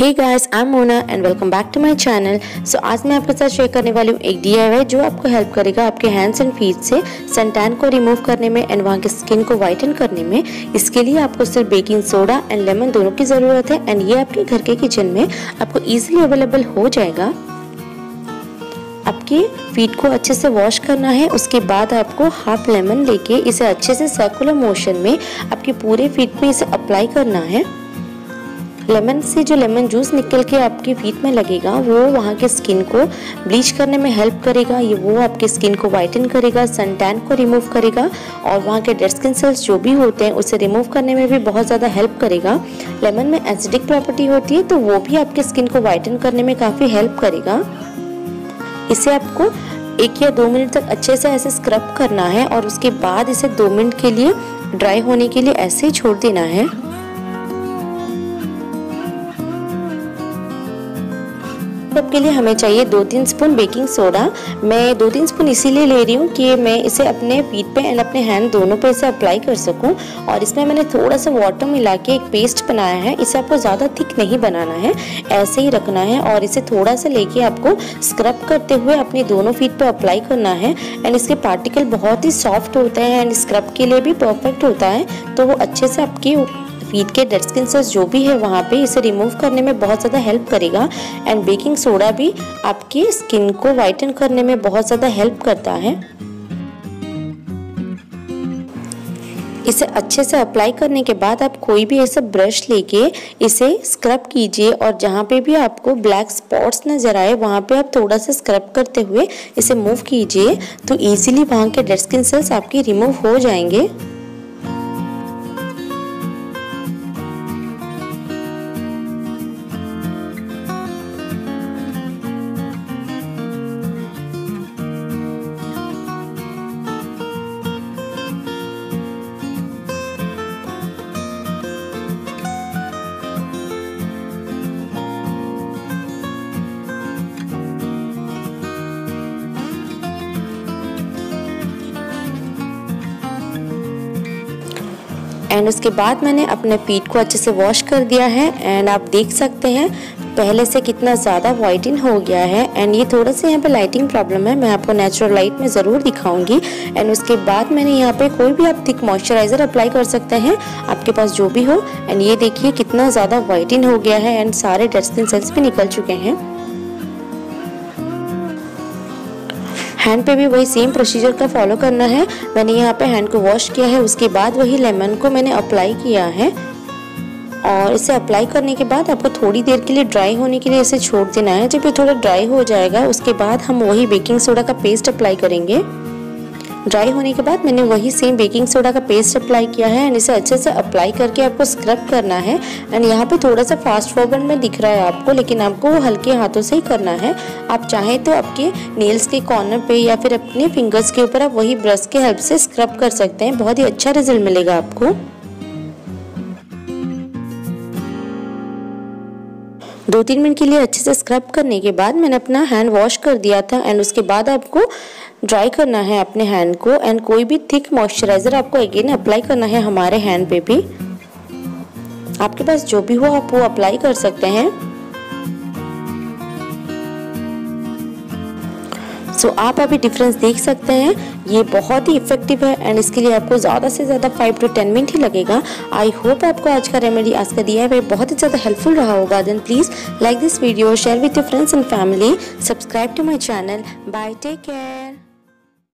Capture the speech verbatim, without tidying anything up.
Hey guys, I am Mona and welcome back to my channel. So आज मैं आपके साथ शेयर करने वाली हूँ एक डीआईवाई जो आपको हेल्प करेगा आपके हैंड्स एंड फीट से सनटैन को रिमूव करने में एंड वहाँ की स्किन को वाइटन करने में। इसके लिए आपको सिर्फ बेकिंग सोडा एंड लेमन दोनों की ज़रूरत है एंड ये आपके घर के किचन में आपको ईजिली अवेलेबल हो जाएगा। आपके फीट को अच्छे से वॉश करना है, उसके बाद आपको हाफ लेमन लेके इसे अच्छे से सर्कुलर मोशन में आपके पूरे फीट में इसे अप्लाई करना है। लेमन से जो लेमन जूस निकल के आपके फीट में लगेगा वो वहाँ के स्किन को ब्लीच करने में हेल्प करेगा। ये वो आपके स्किन को वाइटन करेगा, सन टैन को रिमूव करेगा और वहाँ के डेड स्किन सेल्स जो भी होते हैं उसे रिमूव करने में भी बहुत ज़्यादा हेल्प करेगा। लेमन में एसिडिक प्रॉपर्टी होती है तो वो भी आपके स्किन को वाइटन करने में काफ़ी हेल्प करेगा। इसे आपको एक या दो मिनट तक अच्छे से ऐसे स्क्रब करना है और उसके बाद इसे दो मिनट के लिए ड्राई होने के लिए ऐसे ही छोड़ देना है। के लिए हमें चाहिए दो तीन स्पून बेकिंग सोडा। मैं दो तीन स्पून इसीलिए ले रही हूँ कि मैं इसे अपने फीट पे एंड अपने हैंड दोनों पे इसे अप्लाई कर सकूँ और इसमें मैंने थोड़ा सा वाटर मिला के एक पेस्ट बनाया है। इसे आपको ज़्यादा थिक नहीं बनाना है, ऐसे ही रखना है और इसे थोड़ा सा लेके आपको स्क्रब करते हुए अपने दोनों फीट पर अप्लाई करना है एंड इसके पार्टिकल बहुत ही सॉफ्ट होते हैं एंड स्क्रब के लिए भी परफेक्ट होता है। तो वो अच्छे से आपकी फीट के डेड स्किन सेल्स जो भी है वहाँ पे इसे रिमूव करने में बहुत ज़्यादा हेल्प करेगा एंड बेकिंग सोडा भी आपकी स्किन को वाइटन करने में बहुत ज़्यादा हेल्प करता है। इसे अच्छे से अप्लाई करने के बाद आप कोई भी ऐसा ब्रश लेके इसे स्क्रब कीजिए और जहाँ पे भी आपको ब्लैक स्पॉट्स नज़र आए वहाँ पे आप थोड़ा सा स्क्रब करते हुए इसे मूव कीजिए तो ईजिली वहाँ के डेड स्किन सेल्स आपकी रिमूव हो जाएंगे। एंड उसके बाद मैंने अपने फीट को अच्छे से वॉश कर दिया है एंड आप देख सकते हैं पहले से कितना ज़्यादा वाइटन हो गया है एंड ये थोड़ा सा यहाँ पे लाइटिंग प्रॉब्लम है, मैं आपको नेचुरल लाइट में ज़रूर दिखाऊंगी। एंड उसके बाद मैंने यहाँ पे कोई भी आप थिक मॉइस्चराइज़र अप्लाई कर सकते हैं, आपके पास जो भी हो। एंड ये देखिए कितना ज़्यादा वाइटन हो गया है एंड सारे डेड स्किन सेल्स भी निकल चुके हैं। हैंड पे भी वही सेम प्रोसीजर का फॉलो करना है। मैंने यहाँ पे हैंड को वॉश किया है, उसके बाद वही लेमन को मैंने अप्लाई किया है और इसे अप्लाई करने के बाद आपको थोड़ी देर के लिए ड्राई होने के लिए इसे छोड़ देना है। जब ये थोड़ा ड्राई हो जाएगा उसके बाद हम वही बेकिंग सोडा का पेस्ट अप्लाई करेंगे। ड्राई होने के बाद मैंने वही सेम बेकिंग सोडा का पेस्ट अप्लाई किया है एंड इसे अच्छे से अप्लाई करके आपको स्क्रब करना है। एंड यहाँ पे थोड़ा सा फास्ट फॉरवर्ड में दिख रहा है आपको, लेकिन आपको वो हल्के हाथों से ही करना है। आप चाहें तो आपके नेल्स के कॉर्नर पे या फिर अपने फिंगर्स के ऊपर आप वही ब्रश के हेल्प से स्क्रब कर सकते हैं, बहुत ही अच्छा रिजल्ट मिलेगा आपको। दो तीन मिनट के लिए अच्छे से स्क्रब करने के बाद मैंने अपना हैंड वॉश कर दिया था एंड उसके बाद आपको ड्राई करना है अपने हैंड को एंड कोई भी थिक मॉइस्चराइज़र आपको अगेन अप्लाई करना है हमारे हैंड पे भी। आपके पास जो भी हो आप वो अप्लाई कर सकते हैं। सो so, आप अभी डिफरेंस देख सकते हैं, ये बहुत ही इफेक्टिव है एंड इसके लिए आपको ज़्यादा से ज़्यादा फाइव टू टेन मिनट ही लगेगा। आई होप आपको आज का रेमेडी, आज का डीआईवाई बहुत ही ज़्यादा हेल्पफुल रहा होगा। Then please like this video, share with your friends and family, subscribe to my channel. Bye, take care.